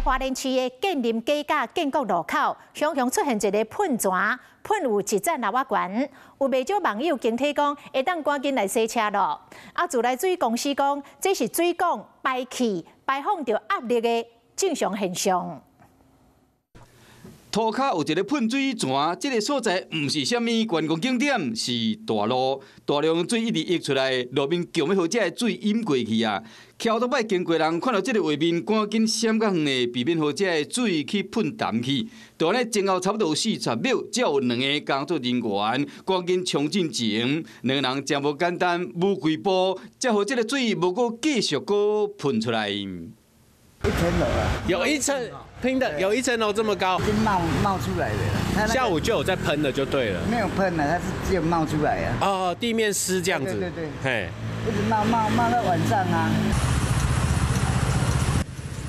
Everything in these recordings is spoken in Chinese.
在花莲市的建林街甲建国路口，常常出现一个喷泉，喷有一盏喇叭管，有袂少网友警惕讲，会当赶紧来洗车咯。啊，自来水公司讲，这是水管排气排放着压力的正常现象。 涂骹有一个喷水泉，这个所在毋是啥物观光景点，是大路，大量水一直溢出来，路面强要互遮个水淹过去啊！桥头摆经过人看到这个画面，赶紧闪较远的，避免互遮个水去喷澹去。大约前后差不多40秒，才有2个工作人员赶紧冲进前，2个人真无简单，舞几步，才互这个水无够继续搁喷出来。 1层楼啊，有1层，拼的有1层楼这么高，是冒出来的。下午就有在喷的就对了，没有喷了，它是只有冒出来啊。哦，地面湿这样子，对对对，嘿，一直冒到晚上啊。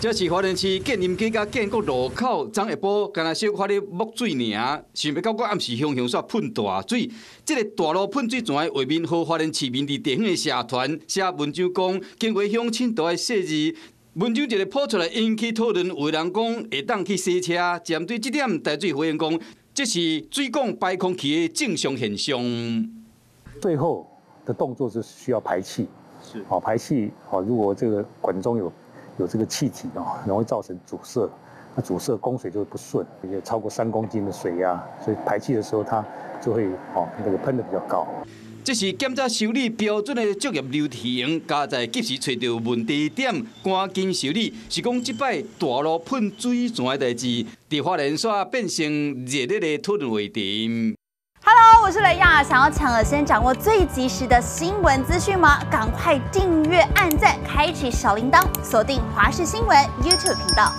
这是花莲市建林街甲建国路口，昨下晡干那小可咧摸水尔，想要到我暗时熊煞喷大水。这个大路喷水泉的画面，和花莲市民伫地方的社团写文章讲，经过乡亲大的细字。 文章一个抛出来，引起讨论。有人讲会当去洗车，针对这点，台水回应讲，这是水管排空气的正常现象。最后的动作是需要排气，是哦，排气哦。如果这个管中有这个气体哦，容易造成阻塞，那阻塞供水就会不顺，也超过3公斤的水压，所以排气的时候它就会哦那个喷得比较高。 这是检查修理标准的作业流程，加在及时找到问题点，赶紧修理。是讲即摆大路喷水泉的代志，伫花莲煞变成热烈的讨论话题。Hello， 我是雷亚，想要抢了先掌握最及时的新闻资讯吗？赶快订阅、按赞、开启小铃铛，锁定华视新闻 YouTube 频道。